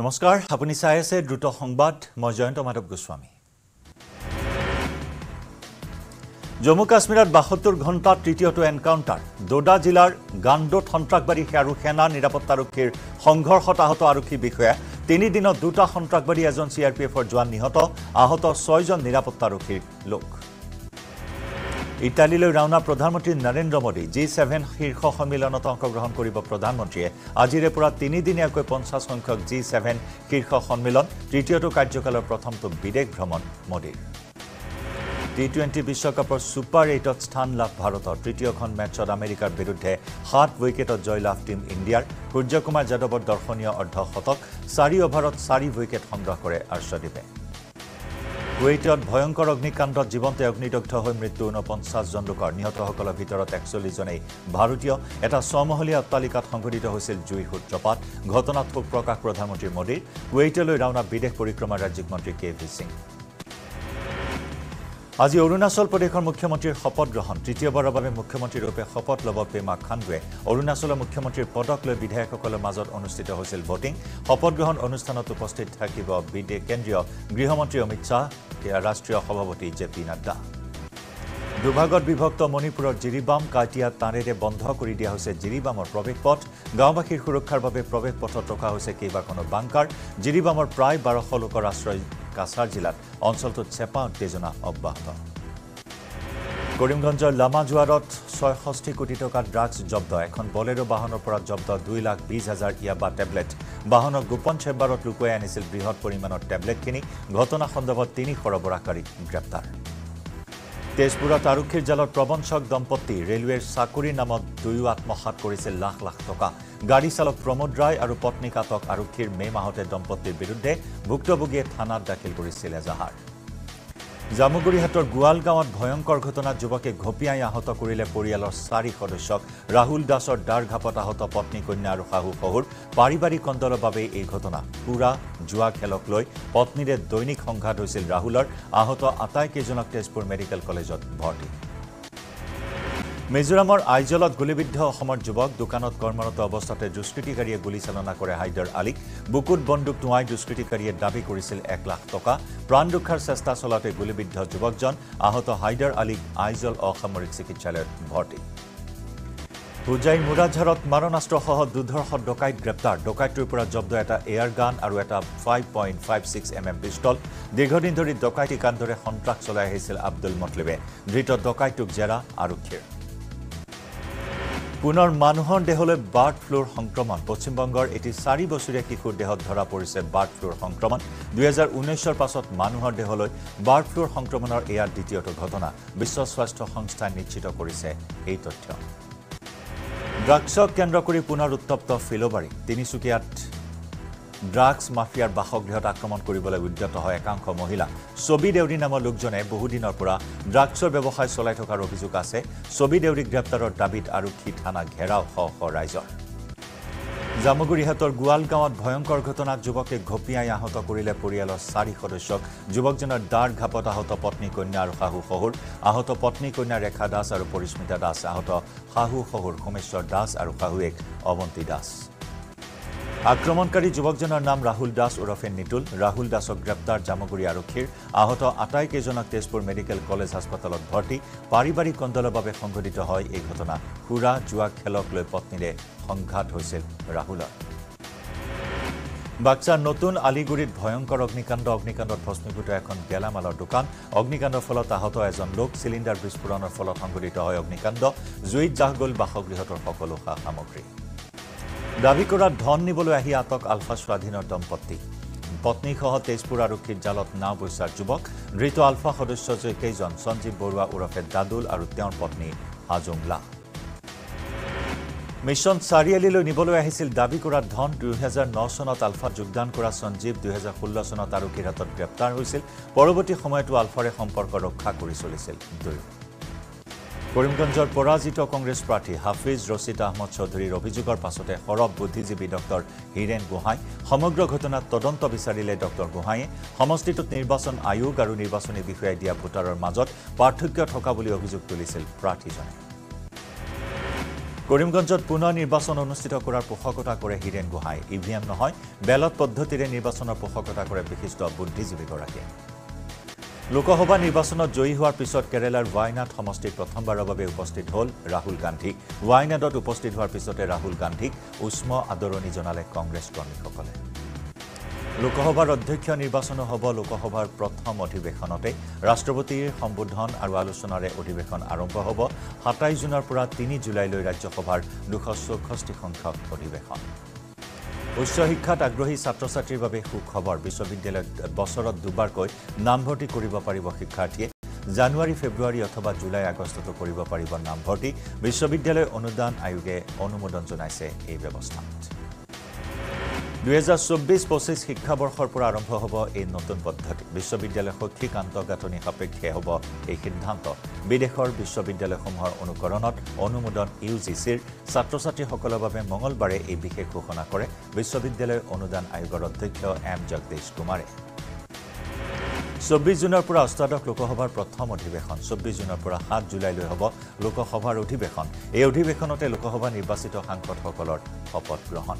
নমস্কাৰ, আপুনি চাই আছে দ্ৰুত সংবাদ। মই জয়ন্ত মাধৱ গোস্বামী। জম্মু কাশ্মীৰত ৭২ ঘণ্টাত তৃতীয়টো এনকাউণ্টাৰ। দোদা জিলাৰ গাণ্ডোত সন্ত্ৰাসবাদী আৰু সেনা নিৰাপত্তাৰক্ষীৰ সংঘৰ্ষত আহত আৰক্ষী বিষয়া। ৩ দিনত ২টা সন্ত্ৰাসবাদী, এজন CRPFৰ জোৱান নিহত। আহত ৬জন নিৰাপত্তাৰক্ষীৰ লোক। ইটালীলৈ ৰাওনা প্ৰধানমন্ত্ৰী নৰেন্দ্ৰ মোদী। G7 শীৰ্ষ সন্মিলনত অংশগ্ৰহণ কৰিব প্ৰধানমন্ত্ৰীয়ে। আজিৰে পৰা ৩ দিনীয়াকৈ ৫০ সংখ্যক G7 শীৰ্ষ সন্মিলন। তৃতীয়টো কাৰ্যকালৰ প্ৰথমটো বিদেশ ভ্ৰমণ মোদীৰ। T-20 বিশ্বকাপৰ ছুপাৰ ৮ত স্থান লাভ ভাৰতৰ। তৃতীয়খন মেচত আমেৰিকাৰ বিৰুদ্ধে ৭ উইকেটত জয়লাভ টিম ইণ্ডিয়াৰ। সূৰ্যকুমাৰ যাদৱৰ দৰ্শনীয় অৰ্ধশতক। ৪ অভাৰত ৪ উইকেট সংগ্ৰহ কৰে আৰ্শদীপে। কুৱেইটত ভয়ংকৰ অগ্নিকাণ্ডত জীৱন্তে অগ্নিদগ্ধ হৈ মৃত্যু ৪৯জন লোকৰ। নিহতসকলৰ ভিতৰত ৪১জনেই ভাৰতীয়। এটা ৬-মহলীয়া অট্টালিকাত সংঘটিত হৈছিল জুই সূত্ৰপাত। ঘটনাত শোক প্ৰকাশ প্ৰধানমন্ত্ৰী মোদীৰ। কুৱেইটলৈ ৰাওনা বিদেশ পৰিক্ৰমা ৰাজ্যিক মন্ত্ৰী KV সিং। আজি অৰুণাচল প্ৰদেশৰ মুখ্যমন্ত্ৰীৰ শপত গ্ৰহণ। তৃতীয়বাৰৰ বাবে মুখ্যমন্ত্ৰীৰূপে শপত ল'ব পেমা খাণ্ডুৱে। অৰুণাচলৰ মুখ্যমন্ত্ৰীৰ পদক লৈ বিধায়কসকলৰ মাজত অনুষ্ঠিত হৈছিল ভোটিং। শপত গ্ৰহণ অনুষ্ঠানত উপস্থিত থাকিব কেন্দ্ৰীয় গৃহমন্ত্ৰী অমিত শ্বাহ, ৰাষ্ট্ৰীয় সভাপতি JP নাড্ডা। দুভাগত বিভক্ত মণিপুৰৰ জিৰিবাম, কাটিয়া তাঁৰেৰে বন্ধ কৰি দিয়া হৈছে জিৰিবামৰ প্ৰৱেশ পথ। গাঁওবাসীৰ সুৰক্ষাৰ বাবে প্ৰৱেশ পথত ৰখা হৈছে কেইবাখনো বাংকাৰ। জিৰিবামৰ প্ৰায় ১২০০ লোকৰ আশ্ৰয় কাছাৰ জিলাত। অঞ্চলটোত চেপা উত্তেজনা অব্যাহত। কৰিমগঞ্জৰ লামাজুৱাৰত ৬৬ কোটি টকা ড্ৰাগছ জব্দ। এখন বলেৰো বাহনৰ পৰা জব্দ ২,২০,০০০ ইয়াবা টেবলেট। বাহনৰ গোপন চেম্বাৰত লুকুৱাই আনিছিল বৃহৎ পৰিমাণৰ টেবলেটখিনি। ঘটনা সন্দৰ্ভত ৩ সৰবৰাহকাৰীক গ্ৰেপ্তাৰ। তেজপুৰত আৰক্ষীৰ জালত প্ৰবঞ্চক দম্পতি। ৰেলৱেৰ চাকৰিৰ নামত দুয়ো আত্মসাত কৰিছিল লাখ লাখ টকা। গাড়ী চালক প্ৰমোদ ৰায় আৰু পত্নী কাটক আৰক্ষীৰ মে' মাহতে দম্পতীৰ বিৰুদ্ধে ভুক্তভোগীয়ে থানাত দাখিল কৰিছিল এজাহাৰ। জামুগুৰিহাটৰ গোৱালগাঁৱত ভয়ংকৰ ঘটনাত যুৱকে ঘপিয়াই আহত কৰিলে পৰিয়ালৰ ৪ সদস্যক। ৰাহুল দাসৰ দাৰঘাপত আহত পত্নী, কন্যা আৰু শাহু শহুৰ। পাৰিবাৰিক কন্দলৰ বাবে এই ঘটনা। পুৰা জুৱা খেলক লৈ পত্নীৰে দৈনিক সংঘাত হৈছিল ৰাহুলৰ। আহত আটাইকেইজনক তেজপুৰ মেডিকেল কলেজত ভৰ্তি। মিজোৰামৰ আইজলত গুলিবিদ্ধ অসমৰ যুৱক। দোকানত কৰ্মৰত অৱস্থাতে দুষ্কৃতিকাৰীয়ে গুলীচালনা কৰে হাইদাৰ আলীক। বুকুত বন্দুক টোঁৱাই দুষ্কৃতিকাৰীয়ে দাবী কৰিছিল ১ লাখ টকা। প্ৰাণ ৰক্ষাৰ চেষ্টা চলাওঁতে গুলিবিদ্ধ যুৱকজন। আহত হাইদাৰ আলীক আইজল অসামৰিক চিকিৎসালয়ত ভৰ্তি। হোজাইৰ মুৰাঝাৰত মাৰণাস্ত্ৰসহ দুৰ্ধৰ্ষ ডকাইত গ্ৰেপ্তাৰ। ডকাইতটোৰ পৰা জব্দ এটা এয়াৰ গান আৰু এটা 5.56mm পিষ্টল। দীৰ্ঘদিন ধৰি ডকাইতি কাণ্ডৰে সন্ত্ৰাস চলাই আহিছিল আব্দুল মটলিবে। ধৃত ডকাইতটোক জেৰা আৰক্ষীৰ। পুনৰ মানুহৰ দেহলৈ বাৰ্ড ফ্লুৰ সংক্ৰমণ। পশ্চিমবংগৰ এটি ৪ বছৰীয়া শিশুৰ দেহত ধৰা পৰিছে বাৰ্ড ফ্লুৰ সংক্ৰমণ। ২০১৯ৰ পাছত মানুহৰ দেহলৈ বাৰ্ড ফ্লুৰ সংক্ৰমণৰ এয়া দ্বিতীয়টো ঘটনা। বিশ্ব স্বাস্থ্য সংস্থাই নিশ্চিত কৰিছে এই তথ্য। ড্ৰাগছক কেন্দ্ৰ কৰি পুনৰ উত্তপ্ত ফিল'বাৰী। তিনিচুকীয়াত ড্ৰাগছ মাফিয়াৰ বাসগৃহত আক্ৰমণ কৰিবলৈ উদ্যত হয় একাংশ মহিলা। ছবি দেউৰী নামৰ লোকজনে বহুদিনৰ পৰা ড্ৰাগছৰ ব্যৱসায় চলাই থকাৰ অভিযোগ আছে। ছবি দেউৰীক গ্ৰেপ্তাৰৰ দাবীত আৰক্ষী থানা ঘেৰাও শ শ ৰাইজৰ। জামুগুৰিহাটৰ গোৱালগাঁৱত ভয়ংকৰ ঘটনাত যুৱকে ঘপিয়াই আহত কৰিলে পৰিয়ালৰ ৪ সদস্যক। যুৱকজনৰ দাৰ ঘাপত আহত পত্নী, কন্যা আৰু শাহু শহুৰ। আহত পত্নী, কন্যা ৰেখা দাস আৰু পৰিস্মিতা দাস। আহত শাহু শহুৰ সোমেশ্বৰ দাস আৰু শাহুৱেক অৱন্তী দাস। আক্ৰমণকাৰী যুৱকজনৰ নাম ৰাহুল দাস ওৰফে নিতুল। ৰাহুল দাসক গ্ৰেপ্তাৰ জামুগুৰি আৰক্ষীৰ। আহত আটাইকেইজনক তেজপুৰ মেডিকেল কলেজ হাস্পতালত ভৰ্তি। পাৰিবাৰিক কন্দলৰ বাবে সংঘটিত হয় এই ঘটনা। সুৰা জুৱা খেলক লৈ পত্নীৰে সংঘাত হৈছিল ৰাহুলৰ। বাক্সাৰ নতুন আলিগুৰিত ভয়ংকৰ অগ্নিকাণ্ড। অগ্নিকাণ্ডত ভস্মীভূত এখন গেলামালৰ দোকান। অগ্নিকাণ্ডৰ ফলত আহত এজন লোক। চিলিণ্ডাৰ বিস্ফোৰণৰ ফলত সংঘটিত হয় অগ্নিকাণ্ড। জুইত জাহ গ'ল বাসগৃহটোৰ সকলো সা সামগ্ৰী। দাবী কৰা ধন নিবলৈ আহি আটক আলফা স্বাধীনৰ দম্পতি। পত্নীসহ তেজপুৰ আৰক্ষীৰ জালত নাও বৈচাৰ যুৱক। ধৃত আলফা সদস্য কেইজন সঞ্জীৱ বৰুৱা ওৰফে দাদুল আৰু তেওঁৰ পত্নী হাজুমলা। মিছন চাৰিআলিলৈ নিবলৈ আহিছিল দাবী কৰা ধন। ২০০৯ চনত আলফাত যোগদান কৰা সঞ্জীৱ ২০১৬ চনত আৰক্ষীৰ হাতত গ্ৰেপ্তাৰ হৈছিল। পৰৱৰ্তী সময়তো আলফাৰে সম্পৰ্ক ৰক্ষা কৰি চলিছিল দুয়ো। কৰিমগঞ্জৰ পৰাজিত কংগ্ৰেছ প্ৰাৰ্থী হাফিজ ৰছিদ আহমদ চৌধুৰীৰ অভিযোগৰ পাছতে সৰব বুদ্ধিজীৱী ডক্টৰ হীৰেণ গোহাঁই। সমগ্ৰ ঘটনাত তদন্ত বিচাৰিলে ডক্টৰ গোহাঁয়ে। সমষ্টিটোত নিৰ্বাচন আয়োগ আৰু নিৰ্বাচনী বিষয়াই দিয়া ভোটাৰৰ মাজত পাৰ্থক্য থকা বুলি অভিযোগ তুলিছিল প্ৰাৰ্থীজনে। Karimganjot Puna Nirbacon Onustito Korar Pokhokota Kore Hiren Gohai, EVM Nohoy, Ballot Poddhotire Nirbaconor Pokhokota Kore Bikhisto Buddhijibi Gorake. Lokasabha Nirbaconot Joyi Hoar Pisot Kerelar Wayanad Somostit Prothombaro Babe Upostit Hol Rahul Gandhi, Wayanadot Upostit Hoar Pisote Rahul Gandhik, Usmo Adoroni Jonale Congress Kormikokole. লোকসভাৰ অধ্যক্ষ নিৰ্বাচন হ'ব লোকসভাৰ প্ৰথম অধিৱেশনতে ৰাষ্ট্ৰপতিৰ সম্বোধন আৰু আলোচনাৰে অধিৱেশন আৰম্ভ হ'ব 27 জুনৰ পৰা 3 জুলাইলৈ ৰাজ্যসভাৰ 264 সংখ্যক অধিৱেশন উচ্চ শিক্ষাত আগ্ৰহী ছাত্ৰছাত্ৰীৰ বাবে সুখবৰ বিশ্ববিদ্যালয়ত বছৰত দুবাৰকৈ নামভৰ্তি কৰিব পাৰিব শিক্ষাৰ্থীয়ে জানুৱাৰী ফেব্ৰুৱাৰী অথবা জুলাই আগষ্টত কৰিব পাৰিব নামভৰ্তি বিশ্ববিদ্যালয় অনুদান আয়োগে অনুমোদন জনাইছে এই ব্যৱস্থাত 2024-25 শিক্ষাবৰ্ষৰ পৰা আৰম্ভ হ'ব এই নতুন পদ্ধতি বিশ্ববিদ্যালয় শৈক্ষিক আন্তঃগাঁথনি সাপেক্ষে হ'ব এই সিদ্ধান্ত বিদেশৰ বিশ্ববিদ্যালয়সমূহৰ অনুকৰণত অনুমোদন ইউজিচিৰ ছাত্ৰছাত্ৰীসকলৰ বাবে মঙলবাৰে এই বিশেষ ঘোষণা কৰে বিশ্ববিদ্যালয় অনুদান আয়োগৰ অধ্যক্ষ এম জগদীশ কুমাৰে 24 জুনৰ পৰা অষ্টাদশ লোকসভাৰ প্ৰথম অধিৱেশন 24 জুনৰ পৰা 7 জুলাইলৈ হ'ব লোকসভাৰ অধিৱেশন এই অধিৱেশনতে লোকসভা নিৰ্বাচিত সাংসদসকলৰ শপত গ্ৰহণ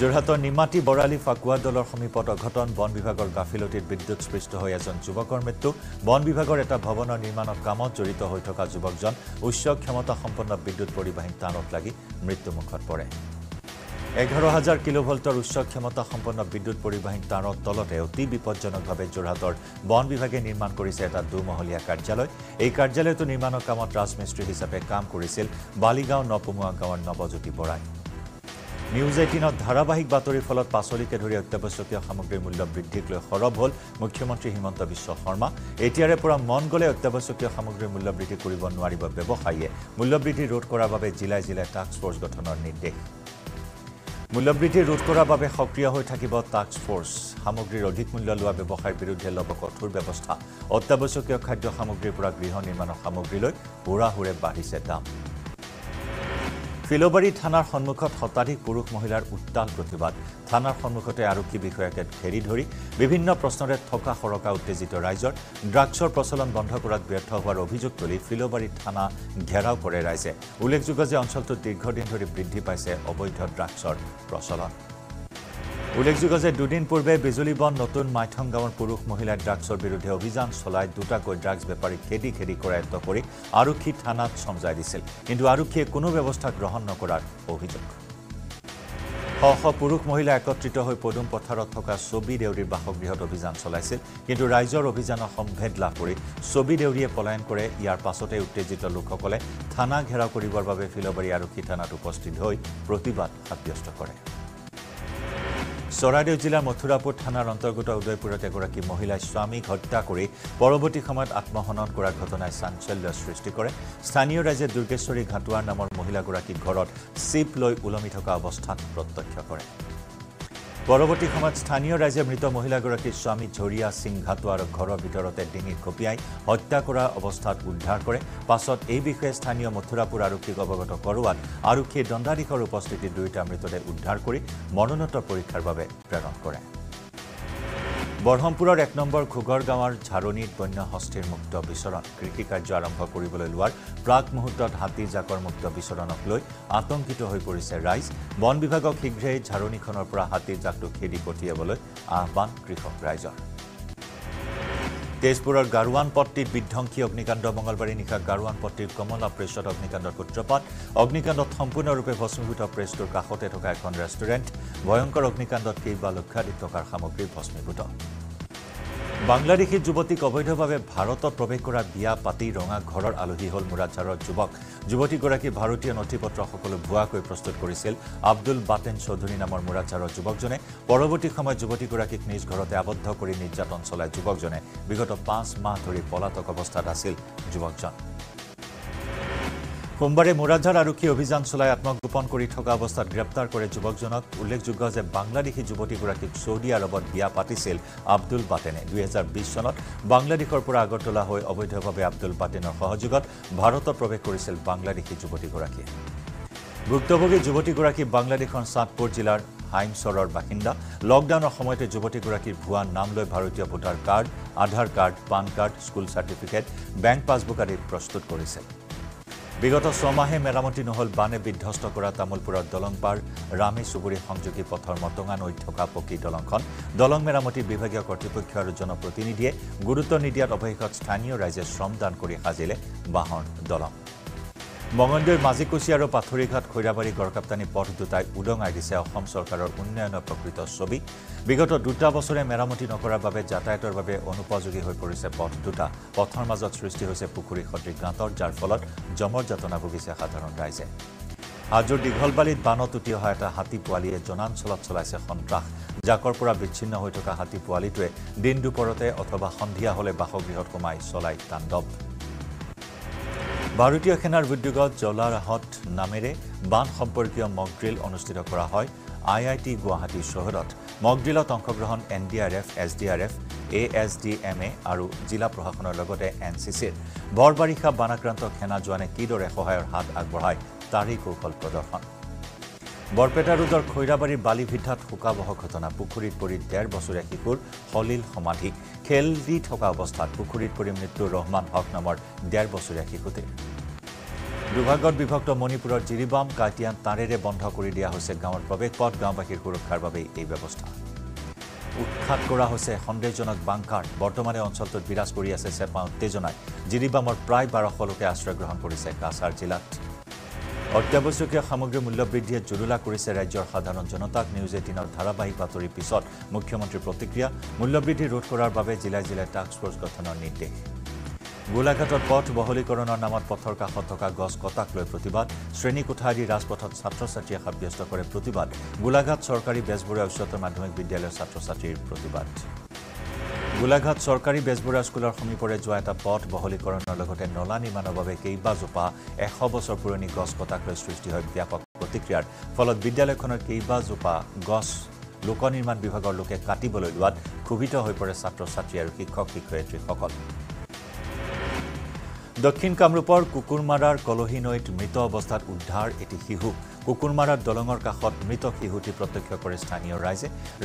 Jorhator Nimati Borali Fakua Dolor Homipot Ghoton, Bon Bivagor Gafiloted Biddut Spristo Hoyazon Jubakor Metu, Bon Bivagor at Bhavon Niman of Kamot, Jorito Hoitoka Jubakjon, Ushok Kamota Hompon of Biddut Poribahintan of Lagi, Mritu Mukharpore. 11,000 kilovoltor Ushok Kamota Hompon of Biddut Poribahintan of Tolote, Tibi Podjon of Jorhator, Bon Bivagin Niman Kuriseta, Dumoholia Karjalo, a Karjalo to Niman of Kamot Rasmistry Hisape Kam Kurisil, Baligao Nopumuanka and Nobozuti Borai. News 18 of Dharabahik Batori followed Pasoli Keduri of Tabasokia Hamogre Mulla Britiklo Horobol, Mukimantri Himanta Bisho Horma, Etiarepura Mongole of Tabasokia Hamogre Mulla Britikuriban Wariba Bebohaye, Mulla Briti Road Korababe Zilla Zilla Tax Force got on Nidde. Mulla Briti Road Korababe Hokria Hotakiba Tax Force, Hamogri Rodik Mulla Lua Bebohai Birudel of Kotur Bebosta, Otabasokia Kajo Hamogre Pragrihon Iman of Hamogrilo, Ura Hure Bahisetam. Filobari থানাৰ সন্মুখত শতাধিক পুৰুষ মহিলাৰ উত্তাল প্ৰতিবাদ থানাৰ সন্মুখতে আৰক্ষী বিষয়াকে ঘেৰি ধৰি বিভিন্ন প্ৰশ্নৰে থকা হৰকা উত্তেজিত ৰাইজৰ ড্ৰাগছৰ প্ৰচলন বন্ধ কৰাত ব্যৰ্থ হোৱাৰ অভিযোগ তুলি ফিলবাৰী থানা ঘেৰাও কৰে ৰাইজে উল্লেখযোগ্য যে অঞ্চলটোত দীৰ্ঘদিন ধৰি বৃদ্ধি পাইছে অবৈধ ড্ৰাগছৰ প্ৰচলন উল্লেখযোগ্য যে দুদিন পূৰ্বে বিজুলীবন নতুন মাইথং গাঁৱৰ পুৰুষ মহিলা ড্ৰাগছৰ বিৰুদ্ধে অভিযান চলাই দুটাকৈ ড্ৰাগছ বেপাৰী খেদি কৰায়ত্ব কৰি আৰক্ষী থানাত সমজাই দিছিল কিন্তু আৰক্ষীয়ে কোনো ব্যৱস্থা গ্ৰহণ নকৰাৰ অভিযোগ শ শ পুৰুষ মহিলা একত্ৰিত হৈ পদুম পথাৰত থকা ছবি দেউৰীৰ বাসগৃহত অভিযান চলাইছিল কিন্তু ৰাইজৰ অভিযানৰ সম্ভেদ লাভ কৰি ছবি দেউৰীয়ে পলায়ন কৰে ইয়াৰ পাছতে উত্তেজিত লোকসকলে থানা ঘেৰাও কৰিবৰ বাবে ফিলবাৰী আৰক্ষী থানাত উপস্থিত হৈ প্ৰতিবাদ সাব্যস্ত কৰে Sorado Jilla Mathurapur Thana Antargota Udaipura Tegoraki Mohila Swami Hotta Kori, Poroboti Khamat Atmahonot Kora Ghatonai Sanchalya Srishti Kore, Sthaniyo Raije Durgeshwari Ghatwar Namor Mohila Goraki Ghorot, Sip Loi Ulomi Thoka Obosthat Protyaksha Kore. Poroboti Khamat Sthaniyo Raije Mrita Mohila Goraki Swami Jhoriya Singh Ghatwar Ghoror Bhitorote Dingi Khopiyai Hotta Kora Obosthat Uddhar Kore, Pasot ei Bishoye Sthaniyo Mathurapur Arokkik Obogoto Korowar, Arokhi Dandadikar Uposthiti Duita Mritode Uddhar Kori, Manonotor Porikhar Babe Preron Kore. Borhompurar ek number Khugor Gawar Jharonit Bonya Hostir Mukta Bisoron, Kriti Karya Arambho Koribole Loar, Prak Muhurtot Hati Jakor Mukta Bisoronok Loi, Atonkito Hoi Porise Rais, Bon Bivagok Shighre Jharonikhonor Pora Hati Jakto Khedi Potiyabole, Ahwan Krishok Raijor. Tezpurar Garwan Pottit Bidhongki Ognikanda Mongolbari Nikha Garwan Pottit Komola Pressot Ognikandor Kutrapat, Ognikandot Sampurna Rupe Bhasmibhuta Pressor Kahote Thoka Ekhon Restaurant, Bhoyonkor Ognikandot Keiba Lakshadhik Tokar Samogri Bhasmibhuta. Bangladeshi Jubotik Obodhobhabe Bharotot Probesh Kora Biya Pati Ronga Ghoror Alohi Hol Murajharor Jubok, Juboti Goraki Bharotiyo Nothipotro Hokolo Bhuwakoi Prastut Korisil, Abdul Baten Chodhuri Namor Murajharor Jubokjone, Poroboti Samoyot Juboti Goraki Nij Ghorote Abaddho Kori Nirjaton Cholai Jubokjone, Bigoto 5 Mah Dhori Polatok Obosthat Asil Jubokjon. সোমবাৰে মুৰাঝাৰ আৰক্ষী অভিযান চলাই আত্মগোপন কৰি থকা অৱস্থাত গ্ৰেপ্তাৰ কৰে যুৱকজনক উল্লেখযোগ্য যে বাংলাদেশী যুৱতীগৰাকীক সৌদি আৰৱত বিয়া পাতিছিল আব্দুল বাতেনে 2020 চনত বাংলাদেশৰ পৰা আগৰতলা হৈ অবৈধভাৱে আব্দুল বাতেনৰ সহযোগত ভাৰতত প্ৰৱেশ কৰিছিল বাংলাদেশী যুৱতীগৰাকী ভুক্তভোগী যুৱতীগৰাকী বাংলাদেশৰ সাতপুৰ জিলাৰ হাইমচৰৰ বাসিন্দা লকডাউনৰ সময়তে যুৱতীগৰাকীৰ ভুৱা নাম লৈ ভাৰতীয় ভোটাৰ কাৰ্ড আধাৰ কাৰ্ড পান card school certificate bank passbook আদি প্ৰস্তুত কৰিছিল বিগত ছমাহে মেৰামতি নহল বানে বিধ্বস্ত কৰা তামুলপুৰৰ দলংপাৰ ৰামী চুবুৰী সংযোগী পথৰ মতঙা নৈ থকা পকী দলংখন দলং মেৰামতি বিভাগীয় কৰ্তৃপক্ষ আৰু জনপ্ৰতিনিধিয়ে গুৰুত্ব নিদিয়াত অৱশেষত স্থানীয় ৰাইজে শ্ৰমদান কৰি সাজিলে বাহন দলং মংগলদৈৰ মাজিকুছি আৰু পাথুৰিঘাট খৈৰাবাৰী গড়কাপ্তানি পথ দুটাই উদঙাই দিছে অসম চৰকাৰৰ উন্নয়নৰ প্ৰকৃত ছবি বিগত দুটা বছৰে মেৰামতি নকৰাৰ বাবে যাতায়াতৰ বাবে অনুপযোগী হৈ পৰিছে পথ দুটা পথৰ মাজত সৃষ্টি হৈছে পুখুৰী খট্ৰিক গাঁতৰ যাৰ ফলত জমৰ যাতনা ভুগিছে সাধাৰণ ৰাইজে হাজোৰ দীঘলবালিত বানত উটি অহা এটা হাতী পোৱালিয়ে জনাঞ্চলত চলাইছে সন্ত্ৰাস জাকৰ পৰা বিচ্ছিন্ন হৈ থকা হাতী পোৱালিটোৱে দিন দুপৰতে অথবা সন্ধিয়া হ'লে বাসগৃহত সোমাই চলাই তাণ্ডৱ ভাৰতীয় সেনাৰ উদ্যোগত জলাহত নামেৰে বান সম্পৰ্কীয় মক ড্ৰিল অনুষ্ঠিত কৰা হয় আইআইটি গুৱাহাটী চহৰত মক ড্ৰিলত অংশগ্ৰহণ এনডিআৰএফ এছডিআৰএফ এএছডিএমএ আৰু জিলা প্ৰশাসনৰ লগতে এনচিচিৰ বৰবাৰিখা বানাক্ৰান্ত সেনা জোৱানে কিদৰে সহায়ৰ হাত আগবঢ়ায় তাৰি কৌশল প্ৰদৰ্শন বৰপেটা ৰোডৰ খৈৰাবাৰী বালিভিঠাত শোকাবহ ঘটনা পুখুৰীত পৰি ১.৫ বছৰীয়া শিশুৰ হলিল সমাধি খেল দি থকা অৱস্থাত পুখুৰীত পৰি মৃত্যু ৰহমান হক নামৰ ১.৫ বছৰীয়া শিশুতে দুভাগত বিভক্ত মণিপুৰৰ জিৰিবাম কাটিয়ান তাৰেৰে বন্ধ কৰি দিয়া হৈছে গাঁৱৰ প্ৰৱেশ পথ গাঁওবাসীৰ সুৰক্ষাৰ বাবে এই ব্যৱস্থা উৎখাত কৰা হৈছে সন্দেহজনক বাংকাৰ বৰ্তমানে অঞ্চলটোত বিৰাজ কৰি আছে চেপা উত্তেজনাই জিৰিবামৰ প্ৰায় ১২০০ লোকে আশ্ৰয় গ্ৰহণ কৰিছে কাছাৰ জিলাত অত্যাৱশ্যকীয় সামগ্ৰী মূল্য বৃদ্ধিয়ে জুৰুলা কৰিছে ৰাজ্যৰ সাধাৰণ জনতাক নিউজ ১৮ৰ ধাৰাবাহিক বাতৰিৰ পিছত মুখ্যমন্ত্ৰীৰ প্ৰতিক্ৰিয়া মূল্য বৃদ্ধি ৰোধ কৰাৰ বাবে জিলায় জিলায় টাস্ক ফ'ৰ্চ গঠনৰ নিৰ্দেশ গোলাঘাটত পথ বহলীকৰণৰ নামত পথৰ কাষত থকা গছ কটাক লৈ প্ৰতিবাদ শ্ৰেণী কোঠা আদি ৰাজপথত ছাত্ৰ ছাত্ৰীয়ে সাব্যস্ত কৰে প্ৰতিবাদ গোলাঘাট চৰকাৰী বেজবৰুৱা উচ্চতৰ মাধ্যমিক বিদ্যালয়ৰ ছাত্ৰ ছাত্ৰীৰ প্ৰতিবাদ গোলাঘাট চৰকাৰী বেজবৰুৱা স্কুলৰ সমীপৰে যোৱা এটা পথ বহলীকৰণৰ লগতে নলা নিৰ্মাণৰ বাবে কেইবাজোপা ১০০ বছৰ পুৰণি গছ কটাক লৈ সৃষ্টি হয় ব্যাপক প্ৰতিক্ৰিয়াৰ ফলত বিদ্যালয়খনৰ কেইবাজোপা গছ লোক নিৰ্মাণ বিভাগৰ লোকে কাটিবলৈ লোৱাত ক্ষোভিত হৈ পৰে ছাত্ৰ ছাত্ৰী আৰু শিক্ষক শিক্ষয়িত্ৰীসকল দক্ষিণ কামৰূপৰ কুকুৰমাৰাৰ কলহী নৈত মৃত অৱস্থাত উদ্ধাৰ এটি শিশু কুকুৰমাৰাৰ দলঙৰ কাষত মৃত শিশুটি প্ৰত্যক্ষ কৰে স্থানীয়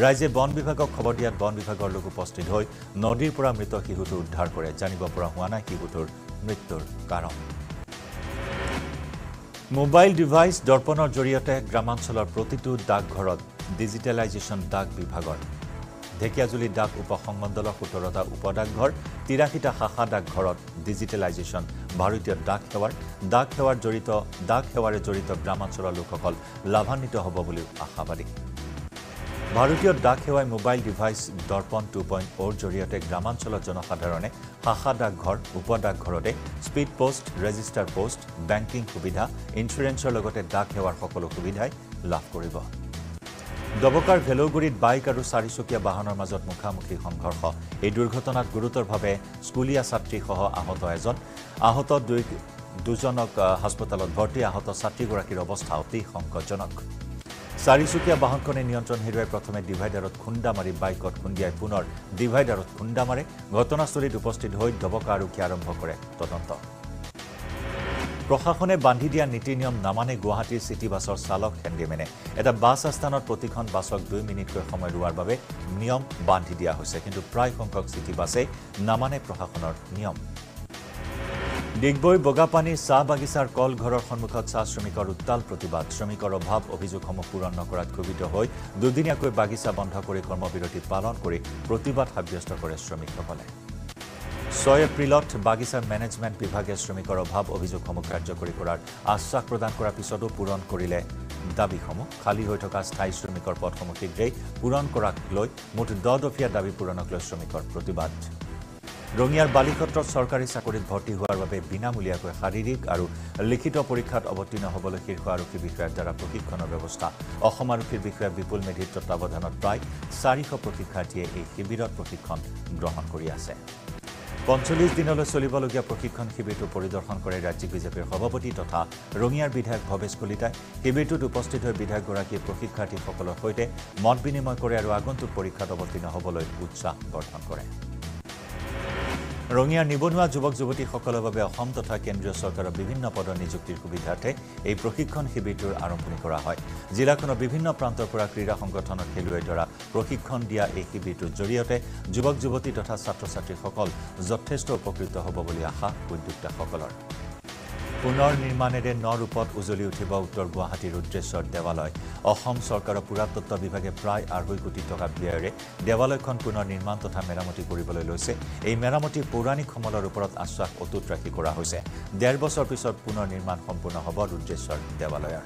ৰাইজে বন বিভাগক খবৰ দিয়াত বন বিভাগৰ লোক উপস্থিত হৈ নদীৰ পৰা মৃত শিশুটো উদ্ধাৰ কৰে জানিব পৰা হোৱা নাই শিশুটোৰ মৃত্যুৰ কাৰণ মোবাইল ডিভাইস দৰ্পণৰ জৰিয়তে গ্ৰামাঞ্চলৰ প্ৰতিটো ডাকঘৰত ডিজিটেলাইজেশ্যন ডাক বিভাগৰ ঢেকিয়াজুলি ডাক উপসংমণ্ডলৰ ১৭টা উপডাকঘৰ ৮৩টা শাখা ডাকঘৰত ডিজিটেলাইজেশ্যন ভাৰতীয় ডাক সেৱাৰে জড়িত গ্ৰামাঞ্চলৰ লোকসকল লাভান্বিত হ'ব বুলি আশাবাদী ভাৰতীয় ডাক সেৱাই মোবাইল ডিভাইস দৰ্পণ 2.0ৰ জৰিয়তে গ্ৰামাঞ্চলৰ জনসাধাৰণে শাখা ডাকঘৰ উপডাকঘৰতে speed post register post banking সুবিধা ইঞ্চুৰেঞ্চৰ লগতে ডাক সেৱাৰ সকলো সুবিধাই লাভ কৰিব দবকাৰ ভেলৌগুৰিত বাইক আৰু চাৰিচকীয়া বাহনৰ মাজত মুখামুখি সংঘৰ্ষ এই দুৰ্ঘটনাত গুৰুতৰভাৱে স্কুলীয়া ছাত্ৰীসহ আহত এজন আহত দুজনক হাস্পতালত ভৰ্তি আহত ছাত্ৰীগৰাকীৰ অৱস্থা অতি সংকটজনক চাৰিচকীয়া বাহনখনে নিয়ন্ত্ৰণ হেৰুৱাই প্ৰথমে ডিভাইডাৰত খুন্দা মাৰি বাইকত খুন্দিয়াই পুনৰ ডিভাইডাৰত খুন্দা মাৰে ঘটনাস্থলীত উপস্থিত হৈ দবকা আৰক্ষী আৰম্ভ কৰে তদন্ত প্ৰশাসনে বান্ধি দিয়া নীতি নিয়ম নামানে গুৱাহাটীৰ চিটি বাছৰ চালক হেণ্ডিমেনে এটা বাছ আস্থানত প্ৰতিখন বাছক ২ মিনিটকৈ সময় ৰোৱাৰ বাবে নিয়ম বান্ধি দিয়া হৈছে কিন্তু প্ৰায় সংখ্যক চিটি বাছে নামানে প্ৰশাসনৰ নিয়ম ডিগবৈ বগাপানী চাহ বাগিচাৰ কলঘৰৰ সন্মুখত চাহ শ্ৰমিকৰ উত্তাল প্ৰতিবাদ শ্ৰমিকৰ অভাৱ অভিযোগসমূহ পূৰণ নকৰাত ক্ষোভিত হৈ দুদিনীয়াকৈ বাগিচা বন্ধ কৰি কৰ্মবিৰতি পালন কৰি প্ৰতিবাদ সাব্যস্ত কৰে শ্ৰমিকসকলে ৬ এপ্ৰিলত বাগিচাৰ মেনেজমেণ্ট বিভাগে শ্ৰমিকৰ অভাৱ অভিযোগসমূহ কাৰ্যকৰী কৰাৰ আশ্বাস প্ৰদান কৰাৰ পিছতো পূৰণ কৰিলে দাবীসমূহ খালী হৈ থকা স্থায়ী শ্ৰমিকৰ পদসমূহ শীঘ্ৰেই পূৰণ কৰাক লৈ মুঠ ১০ দফীয়া দাবী পূৰণক লৈ শ্ৰমিকৰ প্ৰতিবাদ ৰঙিয়াৰ বালিক্ষেত্ৰত চৰকাৰী চাকৰিত ভৰ্তি হোৱাৰ বাবে বিনামূলীয়াকৈ শাৰীৰিক আৰু লিখিত পৰীক্ষাত অৱতীৰ্ণ হ'বলৈ শীৰ্ষ আৰক্ষী বিষয়াৰ দ্বাৰা প্ৰশিক্ষণৰ ব্যৱস্থা অসম আৰক্ষীৰ বিষয়া বিপুল মেধিৰ তত্বাৱধানত প্ৰায় ৪০০ প্ৰশিক্ষাৰ্থীয়ে এই শিবিৰত প্ৰশিক্ষণ গ্ৰহণ কৰি আছে ৪৫ দিনলৈ চলিবলগীয়া প্ৰশিক্ষণ শিবিৰটো পৰিদৰ্শন কৰে ৰাজ্যিক বিজেপিৰ সভাপতি তথা ৰঙিয়াৰ বিধায়ক ভৱেশ কলিতাই শিবিৰটোত উপস্থিত হৈ বিধায়কগৰাকীয়ে প্ৰশিক্ষাৰ্থীসকলৰ সৈতে মত বিনিময় কৰে আৰু আগন্তুক পৰীক্ষাত অৱতীৰ্ণ হ'বলৈ উৎসাহ বৰ্ধন কৰে ৰঙিয়াৰ নিবনুৱা যুৱক যুৱতীসকলৰ বাবে অসম তথা কেন্দ্ৰীয় চৰকাৰৰ বিভিন্ন পদৰ নিযুক্তিৰ সুবিধাৰ্থে এই প্ৰশিক্ষণ শিবিৰটোৰ আৰম্ভণি কৰা হয় জিলাখনৰ বিভিন্ন প্ৰান্তৰ পৰা ক্ৰীড়া সংগঠনৰ খেলুৱৈৰ দ্বাৰা প্ৰশিক্ষণ দিয়া এই শিবিৰটোৰ জৰিয়তে যুৱক যুৱতী তথা ছাত্ৰ ছাত্ৰীসকল যথেষ্ট উপকৃত হ'ব বুলি আশা উদ্যোক্তাসকলৰ পুনৰ নিৰ্মাণেৰে নৰূপত উজলি উঠিব উত্তৰ গুৱাহাটীৰ উদ্দেশ্যৰ দেৱালয় অসম চৰকাৰৰ পুৰাতত্ত্ব বিভাগে প্ৰায় 2.5 কোটি টকা ব্যয়েৰে দেৱালয়খন পুনৰ নিৰ্মাণ তথা মেৰামতি কৰিবলৈ লৈছে এই মেৰামতি পৌৰাণিক ক্ষমতাৰ ওপৰত আশ্বাস অটুট ৰাখি কৰা হৈছে 1.5 বছৰ পিছত পুনৰ নিৰ্মাণ সম্পূৰ্ণ হ'ব উদ্দেশ্যৰ দেৱালয়ৰ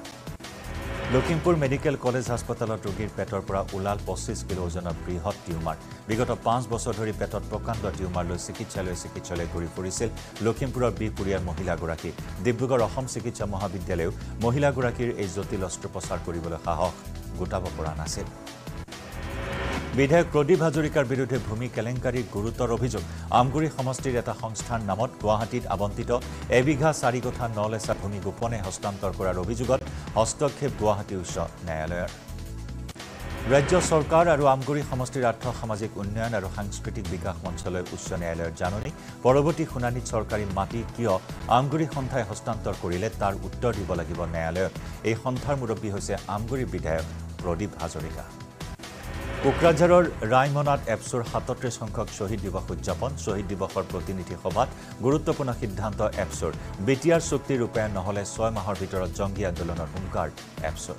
লখিমপুৰ মেডিকেল কলেজ হাসপাতালত ৰোগীৰ পেটৰ পৰা উলাল 25 কিলো ওজনৰ বৃহৎ টিউমাৰ বিগত 5 বছৰ ধৰি পেটত প্ৰকাণ্ড টিউমাৰ লৈ চিকিৎসালয় কৰি পৰিছিল লখিমপুৰৰ বিপুৰীয়াৰ মহিলা গৰাকী ডিব্ৰুগড় অসম চিকিৎসা মহাবিদ্যালয়ৰ মহিলা গৰাকীৰ এই জটিল অস্ত্ৰোপচাৰ কৰিবলৈ সাহস গোটাব পৰা নাছিল বিধায়ক প্ৰদীপ হাজৰিকাৰ বিৰুদ্ধে ভূমি কেলেংকাৰীৰ গুৰুতৰ অভিযোগ আমগুৰি সমষ্টিৰ এটা সংস্থাৰ নামত গুৱাহাটীত আবণ্টিত এবিঘা 4 কোঠা 9 লেচা ভূমি গোপনে হস্তান্তৰ কৰাৰ অভিযোগত হস্তক্ষেপ গুৱাহাটী উচ্চ ন্যায়ালয়ৰ ৰাজ্য চৰকাৰ আৰু আমগুৰি সমষ্টিৰ আৰ্থ সামাজিক উন্নয়ন আৰু সাংস্কৃতিক বিকাশ মন্ত্ৰালয় উচ্চ ন্যায়ালয়ৰ জাননী পৰৱৰ্তী শুনানিত চৰকাৰী মাটি কিয় আমগুৰি সন্থাই হস্তান্তৰ কৰিলে তাৰ উত্তৰ দিব লাগিব ন্যায়ালয়ত এই সন্থাৰ মুৰব্বী হৈছে আমগুৰি বিধায়ক প্ৰদীপ হাজৰিকা কোকৰাঝাৰৰ ৰাইমনাত এপছৰ 37 সংখ্যক শহীদ দিৱস উদযাপন শহীদ দিৱসৰ প্ৰতিনিধি সভাত গুৰুত্বপূৰ্ণ সিদ্ধান্ত এপছৰ বিটিআৰ চুক্তি ৰূপায়ণ নহলে 6 মাহৰ ভিতৰত জংগী আন্দোলনৰ হুংকাৰ এপছৰ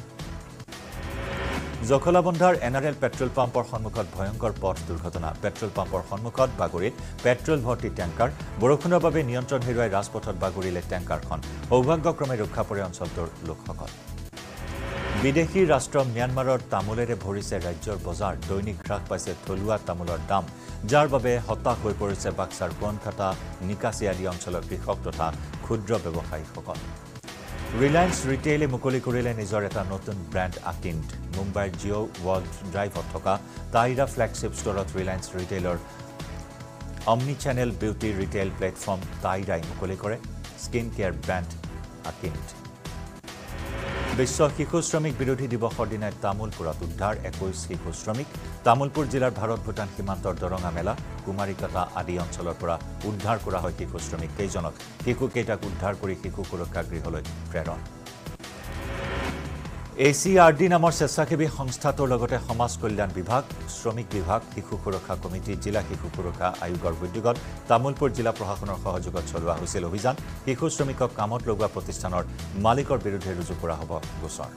জখলাবন্ধাৰ এনআৰএল পেট্ৰল পাম্পৰ সন্মুখত ভয়ংকৰ পথ দুৰ্ঘটনা পেট্ৰল পাম্পৰ সন্মুখত বাগৰিত পেট্ৰল ভৰ্তি টেংকাৰ বৰষুণৰ বাবে নিয়ন্ত্ৰণ হেৰুৱাই ৰাজপথত বাগৰিলে টেংকাৰখন সৌভাগ্যক্ৰমে ৰক্ষা পৰে অঞ্চলটোৰ লোকসকল বিদেশী ৰাষ্ট্ৰ মিয়ানমাৰৰ তামুলেৰে ভৰিছে ৰাজ্যৰ বজাৰ দৈনিক গ্ৰাহক পাইছে থলুৱা তামুলৰ দাম যাৰ বাবে হতাশ হৈ পৰিছে বাক্সাৰ কোনখাটা নিকাশী আদি অঞ্চলৰ কৃষক তথা ক্ষুদ্ৰ ব্যৱসায়ীসকল ৰিলায়েন্স ৰিটেইলে মুকলি কৰিলে নিজৰ এটা নতুন ব্ৰেণ্ড আকিণ্ড মুম্বাইৰ জিঅ' ৱৰ্ল্ড ড্ৰাইভত থকা টাইৰা ফ্লেগশ্বিপ ষ্টৰত ৰিলায়েন্স ৰিটেইলৰ omni channel beauty retail platform টাইৰাই মুকলি কৰে স্কিন কেয়াৰ ব্ৰেণ্ড আকিণ্ড বিশ্ব শিশু শ্ৰমিক বিৰোধী দিৱসৰ দিনা তামুলপুৰত উদ্ধাৰ 21 শিশু শ্ৰমিক তামুলপুৰ জিলাৰ ভাৰত ভূটান সীমান্তৰ দৰঙা মেলা কুমাৰিকাটা আদি অঞ্চলৰ পৰা উদ্ধাৰ কৰা হয় শিশু শ্ৰমিক কেইজনক শিশুকেইটাক উদ্ধাৰ কৰি শিশু সুৰক্ষা গৃহলৈ প্ৰেৰণ এচিআৰডি নামৰ স্বেচ্ছাসেৱী সংস্থাটোৰ লগতে সমাজ কল্যাণ বিভাগ শ্ৰমিক বিভাগ শিশু সুৰক্ষা কমিটি জিলা শিশু সুৰক্ষা আয়োগৰ উদ্যোগত তামুলপুৰ জিলা প্ৰশাসনৰ সহযোগত চলোৱা হৈছিল অভিযান শিশু শ্ৰমিকক কামত লগোৱা প্ৰতিষ্ঠানৰ মালিকৰ বিৰুদ্ধে ৰুজু কৰা হ'ব গোচৰ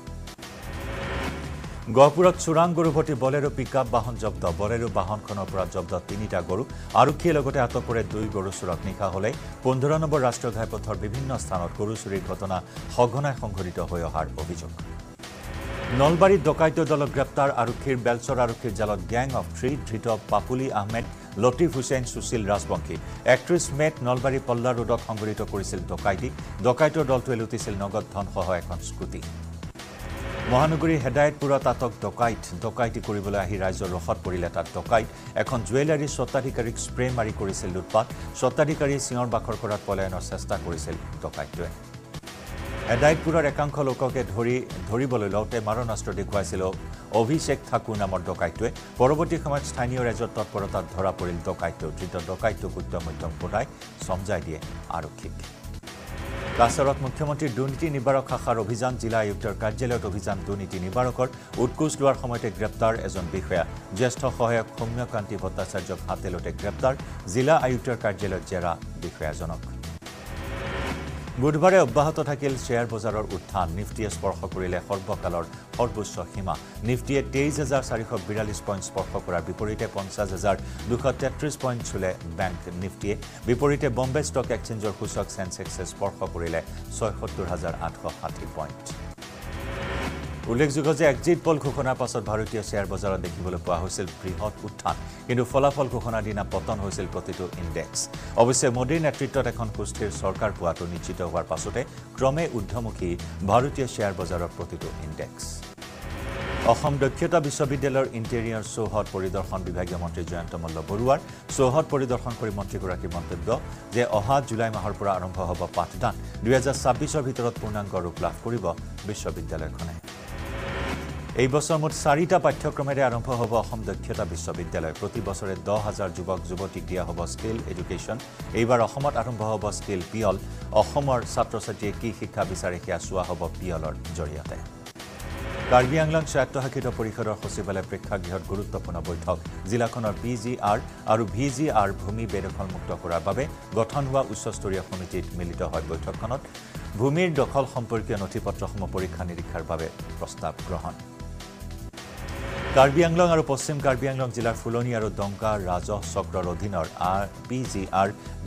গহপুৰত চুৰাং গৰু ভৰ্তি বলেৰো পিকআপ বাহন জব্দ বলেৰো বাহনখনৰ পৰা জব্দ 3টা গৰু আৰক্ষীয়ে লগতে আটক কৰে 2 গৰু চুৰক নিকা হ'লে 15 নম্বৰ ৰাষ্ট্ৰীয় ঘাইপথৰ বিভিন্ন স্থানত গৰু চুৰিৰ ঘটনা সঘনাই সংঘটিত হৈ অহাৰ অভিযোগ নলবাৰী ডকাইত দলক গ্ৰেপ্তাৰ আৰক্ষীৰ বেলচৰ আৰক্ষীৰ জালত গ্যাং অফ 3 ধৃত পাপুলি আহমেদ লতিফ হুছেইন সুশীল ৰাজবংশী 31 মে'ত নলবাৰী পল্লা ৰোডত সংঘটিত কৰিছিল ডকাইতি ডকাইতৰ দলটোৱে লুটিছিল নগদ ধনসহ এখন স্কুটি মহানগৰী হেদায়েতপুৰত আটক ডকাইত ডকাইতি কৰিবলৈ আহি ৰাজ্যৰ ৰহত পৰিলে তাত ডকাইত এখন জুৱেলাৰী স্বত্বাধিকাৰীক স্প্ৰে মাৰি কৰিছিল লুটপাট স্বত্বাধিকাৰীয়ে সিঙৰ বাখৰ কৰাত পলায়নৰ চেষ্টা কৰিছিল ডকাইতটোৱে হেদায়েতপুৰৰ একাংশ লোককে ধৰিবলৈ লওঁতে মাৰণাস্ত্ৰ দেখুৱাইছিল অভিষেক ঠাকুৰ নামৰ ডকাইতটোৱে পৰৱৰ্তী সময়ত স্থানীয় ৰাইজৰ তৎপৰতাত ধৰা পৰিল ডকাইতটো ধৃত ডকাইতটোক উত্তম মধ্যম পৰাই সমজাই দিয়ে আৰক্ষীক কাছাৰত মুখ্যমন্ত্ৰীৰ দুৰ্নীতি নিবাৰক শাখাৰ অভিযান জিলা আয়ুক্তৰ কাৰ্যালয়ত অভিযান দুৰ্নীতি নিবাৰকৰ উৎকোচ লোৱাৰ সময়তে গ্ৰেপ্তাৰ এজন বিষয়া জ্যেষ্ঠ সহায়ক সৌম্যকান্তি ভট্টাচাৰ্যক হাতেলতে গ্ৰেপ্তাৰ জিলা আয়ুক্তৰ কাৰ্যালয়ত জেৰা বিষয়াজনক বুধবাৰে অব্যাহত থাকিল শ্বেয়াৰ বজাৰৰ উত্থান নিফটিয়ে স্পৰ্শ কৰিলে সৰ্বকালৰ সৰ্বোচ্চ সীমা নিফটিয়ে 23442 পইণ্ট স্পৰ্শ কৰাৰ বিপৰীতে 50233 পইণ্ট চুলে বেংক নিফটিয়ে বিপৰীতে বম্বে ষ্টক এক্সচেঞ্জৰ সূচক সেনসেক্সে স্পৰ্শ কৰিলে 76860 পইণ্ট উল্লেখযোগ্য যে এক্সিট পল ঘোষণাৰ পাছত ভাৰতীয় শ্বেয়াৰ বজাৰত দেখিবলৈ পোৱা হৈছিল বৃহৎ উত্থান কিন্তু ফলাফল ঘোষণাৰ দিনা পতন হৈছিল প্ৰতিটো ইণ্ডেক্স অৱশ্যে মোদীৰ নেতৃত্বত এখন সুস্থিৰ চৰকাৰ পোৱাটো নিশ্চিত হোৱাৰ পাছতে ক্ৰমে ঊৰ্ধমুখী ভাৰতীয় শ্বেয়াৰ বজাৰৰ প্ৰতিটো ইণ্ডেক্স অসম দক্ষতা বিশ্ববিদ্যালয়ৰ ইণ্টেৰিয়ৰ চৌহদ পৰিদৰ্শন বিভাগীয় মন্ত্ৰী জয়ন্ত মল্ল বৰুৱাৰ চৌহদ পৰিদৰ্শন কৰি মন্ত্ৰীগৰাকীৰ মন্তব্য যে অহা জুলাই মাহৰ পৰা আৰম্ভ হ'ব পাঠদান 2026ৰ ভিতৰত পূৰ্ণাংগ ৰূপ লাভ কৰিব বিশ্ববিদ্যালয়খনে এই বছৰ মুঠ 4টা পাঠ্যক্ৰমেৰে আৰম্ভ হ'ব অসম দক্ষতা বিশ্ববিদ্যালয় প্ৰতি বছৰে 10000 যুৱক যুৱতীক দিয়া হ'ব স্কিল এডুকেশ্যন এইবাৰ অসমত আৰম্ভ হ'ব স্কিল পিয়ল অসমৰ ছাত্ৰ ছাত্ৰীয়ে কি শিক্ষা বিচাৰে সেয়া চোৱা হ'ব পিয়লৰ জৰিয়তে কাৰ্বি আংলং স্বায়ত্তশাসিত পৰিষদৰ সচিবালয় প্ৰেক্ষাগৃহত গুৰুত্বপূৰ্ণ বৈঠক জিলাখনৰ পিজিআৰ আৰু ভিজিআৰ ভূমি বেদখলমুক্ত কৰাৰ বাবে গঠন হোৱা উচ্চস্তৰীয় সমিতিত মিলিত হয় বৈঠকখনত ভূমিৰ দখল সম্পৰ্কীয় নথিপত্ৰসমূহ পৰীক্ষা নিৰীক্ষাৰ বাবে প্ৰস্তাৱ গ্ৰহণ কাৰ্বি আংলং আৰু পশ্চিম কাৰ্বি আংলং জিলাৰ ফুলনি আৰু দংকা ৰাজহ চক্ৰৰ অধীনৰ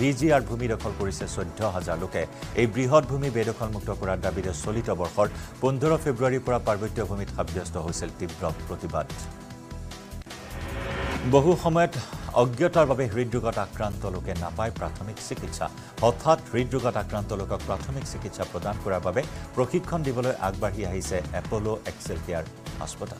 বিজিআৰ ভূমি দখল কৰিছে 14000 লোকে এই বৃহৎ ভূমি বেদখলমুক্ত কৰাৰ দাবীৰে চলিত বৰ্ষৰ 15 ফেব্ৰুৱাৰীৰ পৰা পাৰ্বত্য ভূমিত সাব্যস্ত হৈছিল তীব্ৰ প্ৰতিবাদ বহু সময়ত অজ্ঞতাৰ বাবে হৃদৰোগত আক্ৰান্ত লোকে নাপায় প্ৰাথমিক চিকিৎসা হঠাৎ হৃদৰোগত আক্ৰান্ত লোকক প্ৰাথমিক চিকিৎসা প্ৰদান কৰাৰ বাবে প্ৰশিক্ষণ দিবলৈ আগবাঢ়ি আহিছে এপ'লো এক্সেল কেয়াৰ হাস্পতাল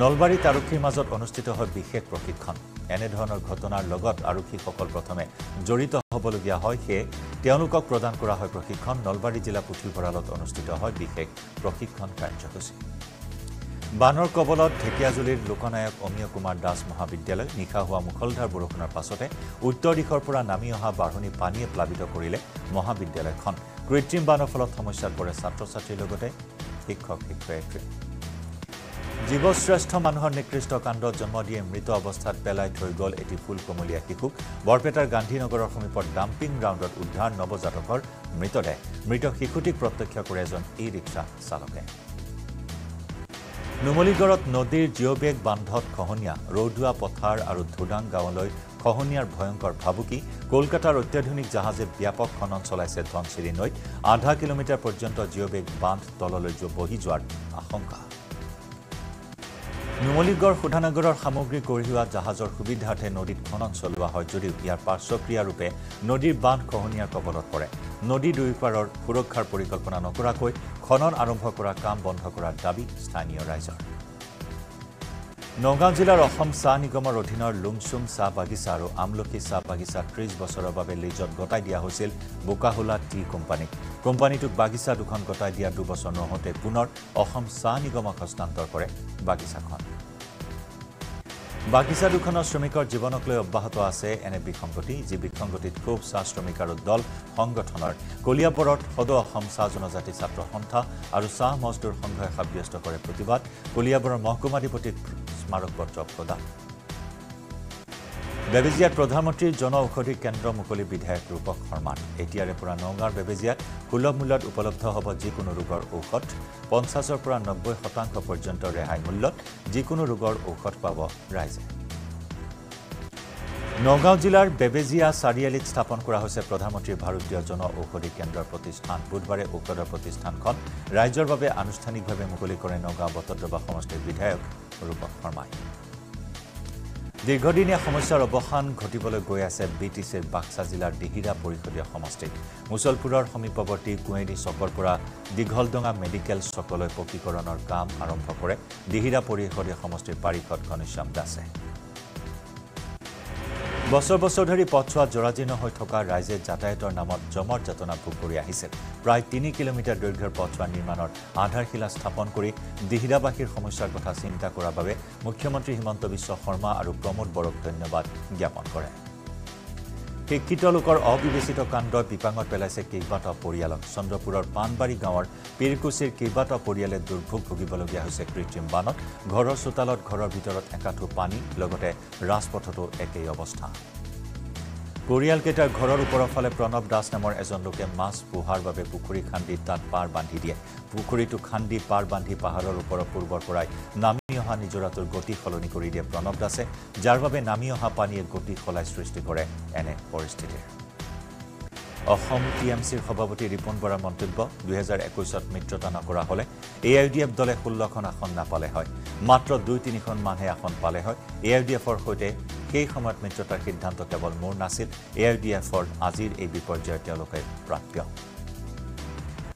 নলবাৰী তাৰুকীৰ মাজত অনুষ্ঠিত হয় বিশেষ প্ৰশিক্ষণ এনে ধৰণৰ ঘটনাৰ লগত আৰক্ষীসকল প্ৰথমে জড়িত হ'বলগীয়া হয় হে তেওঁলোকক প্ৰদান কৰা হয় প্ৰশিক্ষণ নলবাৰী জিলা পুথিভঁৰালত অনুষ্ঠিত হয় বিশেষ প্ৰশিক্ষণ কাৰ্যসূচী বানৰ কবলত ঢেকিয়াজুলিৰ লোকনায়ক অমিয় কুমাৰ দাস মহাবিদ্যালয় নিখা হোৱা মুখলধাৰ বৰষুণৰ পাছতে উত্তৰ দিশৰ পৰা নামি অহা বাঢ়নী পানীয়ে প্লাবিত কৰিলে মহাবিদ্যালয়খন কৃত্ৰিম বানৰ ফলত সমস্যাত পৰে ছাত্ৰ-ছাত্ৰীৰ লগতে শিক্ষক শিক্ষয়িত্ৰী জীৱশ্ৰেষ্ঠ মানুহৰ নিকৃষ্ট কাণ্ডত জন্ম দিয়ে মৃত অৱস্থাত পেলাই থৈ গল এটি ফুলকমলীয়া শিশুক বৰপেটাৰ গান্ধীনগৰৰ সমীপৰ ডাম্পিং গ্ৰাউণ্ডত উদ্ধাৰ নৱজাতকৰ মৃতদেহ মৃত শিশুটিক প্ৰত্যক্ষ কৰে এজন ই-ৰিক্সা চালকে নুমলীগড়ত নদীৰ জিঅ'বেগ বান্ধত খহনীয়া ৰৌদুৱা পথাৰ আৰু ধুডাং গাঁৱলৈ খহনীয়াৰ ভয়ংকৰ ভাবুকি কলকাতাৰ অত্যাধুনিক জাহাজে ব্যাপক খনন চলাইছে ধনশিৰি নৈত আধা কিলোমিটাৰ পৰ্যন্ত জিঅ'বেগ বান্ধ তললৈ বহি যোৱাৰ আশংকা নুমলীগড় সোধানগৰৰ সামগ্ৰী কঢ়িওৱা জাহাজৰ সুবিধাৰ্থে নদীত খনন চলোৱা হয় যদিও ইয়াৰ পাৰ্শ্বক্ৰিয়াৰূপে নদীৰ বান্ধ খহনীয়াৰ কবলত পৰে নদী দুয়োপাৰৰ সুৰক্ষাৰ পৰিকল্পনা নকৰাকৈ খনন আৰম্ভ কৰা কাম বন্ধ কৰাৰ দাবী স্থানীয় ৰাইজৰ নগাঁও জিলাৰ অসম চাহ নিগমৰ অধীনৰ লুংচুং চাহ বাগিচা আৰু আমলকি চাহ বাগিচা 30 বছৰৰ বাবে লিজত গতাই দিয়া হৈছিল বোকাহোলা টি কোম্পানীক কোম্পানীটোক বাগিচা দুখন গতাই দিয়া 2 বছৰ নহওঁতে পুনৰ অসম চাহ নিগমক হস্তান্তৰ কৰে বাগিচাখন বাগিচা দুখনৰ শ্ৰমিকৰ জীৱনক লৈ অব্যাহত আছে এনে বিসংগতি যি বিসংগতিত খুব চাহ শ্ৰমিক আৰু দল সংগঠনৰ কলিয়াপৰত সদ অসম চাহ জনজাতি ছাত্ৰ সন্থা আৰু চাহ মজদুৰ সংঘই সাব্যস্ত কৰে প্ৰতিবাদ কলিয়াপৰৰ মহকুমাধিপতিক স্মাৰকপত্ৰ প্ৰদান বেবেজিয়াত প্ৰধানমন্ত্ৰীৰ জন ঔষধি কেন্দ্ৰ মুকলি বিধায়ক ৰূপক শৰ্মান এতিয়াৰে পৰা নগাঁৱৰ বেবেজিয়াত সুলভ মূল্যত উপলব্ধ হ'ব যিকোনো ৰোগৰ ঔষধ 50ৰ পৰা 90% পৰ্যন্ত ৰেহাই মূল্যত যিকোনো ৰোগৰ ঔষধ পাব ৰাইজে নগাঁও জিলাৰ বেবেজিয়া চাৰিআলিত স্থাপন কৰা হৈছে প্ৰধানমন্ত্ৰীৰ ভাৰতীয় জন ঔষধি কেন্দ্ৰৰ প্ৰতিষ্ঠান বুধবাৰে ঔষধৰ প্ৰতিষ্ঠানখন ৰাইজৰ বাবে আনুষ্ঠানিকভাৱে মুকলি কৰে নগাঁও বটদ্ৰৱা সমষ্টিৰ বিধায়ক ৰূপক শৰ্মাই দীৰ্ঘদিনীয়া সমস্যাৰ অৱসান ঘটিবলৈ গৈ আছে বিটিচিৰ বাক্সা জিলাৰ দিহিৰা পৰিষদীয় সমষ্টিত মুছলপুৰৰ সমীপৱৰ্তী কুঁৱেৰী চকৰ পৰা দীঘলডঙা মেডিকেল চকলৈ পকীকৰণৰ কাম আৰম্ভ কৰে দিহিৰা পৰিষদীয় সমষ্টিৰ পাৰিষদ ঘনশ্যাম দাসে বছৰ বছৰ ধৰি পথছোৱা জৰাজীৰ্ণ হৈ থকা ৰাইজে যাতায়াতৰ নামত জমৰ যাতনা ভোগ কৰি আহিছিল প্ৰায় ৩ কিলোমিটাৰ দৈৰ্ঘ্যৰ পথছোৱা নিৰ্মাণৰ আধাৰশিলা স্থাপন কৰি দিহিৰাবাসীৰ সমস্যাৰ কথা চিন্তা কৰাৰ বাবে মুখ্যমন্ত্ৰী হিমন্ত বিশ্ব শৰ্মা আৰু প্ৰমোদ বৰক ধন্যবাদ জ্ঞাপন কৰে শিক্ষিত লোকৰ অবিবেচিত কাণ্ডই বিপাঙত পেলাইছে কেইবাটাও পৰিয়ালক চন্দ্ৰপুৰৰ পানবাৰী গাঁৱৰ পিৰকুচিৰ কেইবাটাও পৰিয়ালে দুৰ্ভোগ ভুগিবলগীয়া হৈছে কৃত্ৰিম বানত ঘৰৰ চোতালত ঘৰৰ ভিতৰত একাঠু পানী লগতে ৰাজপথতো একেই অৱস্থা পৰিয়ালকেইটাৰ ঘৰৰ ওপৰৰ ফালে প্ৰণৱ দাস নামৰ এজন লোকে মাছ পোহাৰ বাবে পুখুৰী খান্দি তাত পাৰ বান্ধি দিয়ে পুখুৰীটো খান্দি পাৰ বান্ধি পাহাৰৰ ওপৰৰ পূৰ্বৰ পৰাই নামি অহা নিজৰাটোৰ গতি সলনি কৰি দিয়ে প্ৰণৱ দাসে যাৰ বাবে নামি অহা পানীয়ে গতি সলাই সৃষ্টি কৰে এনে পৰিস্থিতিৰ অসম টিএমচিৰ সভাপতি ৰিপন বৰাৰ মন্তব্য 2021ত মিত্ৰতা নকৰা হলে এআইডিএফ দলে 16খন আসন নাপালে হয় মাত্ৰ 2-3খন মানহে আসন পালে হয় এআইডিএফৰ সৈতে সেই সময়ত মিত্ৰতাৰ সিদ্ধান্ত কেৱল মোৰ নাছিল এআইডিএফৰ আজিৰ এই বিপৰ্যয় তেওঁলোকে প্ৰাপ্য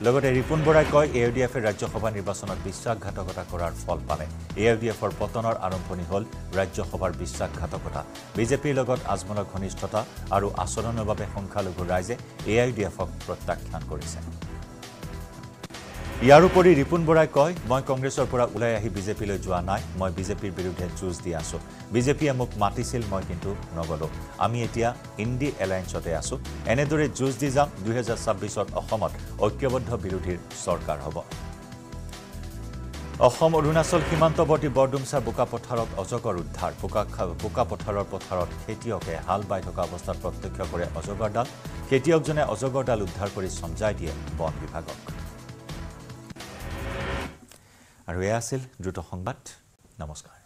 লগতে ৰিপন বৰাই কয় এআইডিএফে ৰাজ্যসভা নিৰ্বাচনত বিশ্বাসঘাতকতা কৰাৰ ফল পালে এআইডিএফৰ পতনৰ আৰম্ভণি হ'ল ৰাজ্যসভাৰ বিশ্বাসঘাতকতা বিজেপিৰ লগত আজমলৰ ঘনিষ্ঠতা আৰু আচৰণৰ বাবে সংখ্যালঘু ৰাইজে এআইডিএফক প্ৰত্যাখ্যান কৰিছে ইয়াৰোপৰি ৰিপুন বৰাই কয় মই কংগ্ৰেছৰ পৰা উলাই আহি বিজেপিলৈ যোৱা নাই মই বিজেপিৰ বিৰুদ্ধে যুঁজ দি আছো বিজেপিয়ে মোক মাতিছিল মই কিন্তু নগলো আমি এতিয়া ইণ্ডি এলায়েন্সতে আছো এনেদৰে যুঁজ দি যাম 2026ত অসমত ঐক্যবদ্ধ বিৰোধীৰ চৰকাৰ হ'ব অসম অৰুণাচল সীমান্তৱৰ্তী বৰডুমছাৰ বোকাপথাৰত অজগৰ উদ্ধাৰ বোকাপথাৰৰ পথাৰত খেতিয়কে হাল বাই থকা অৱস্থাত প্ৰত্যক্ষ কৰে অজগৰডাল খেতিয়কজনে অজগৰডাল উদ্ধাৰ কৰি সমজাই দিয়ে বন বিভাগক আৰু এয়া আছিল দ্ৰুত সংবাদ নমস্কাৰ